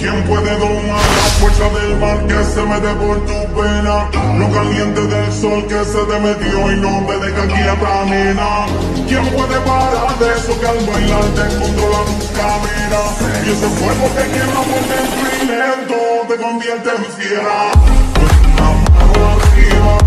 ¿Quién puede domar la fuerza del mar que se mete por tu pena? Lo caliente del sol que se te metió y no me deja quieta, nena. ¿Quién puede parar de eso que al bailar te controla tu cadera? Y ese cuerpo que quema por dentro y lento te convierte en fiera. Una mano arriba.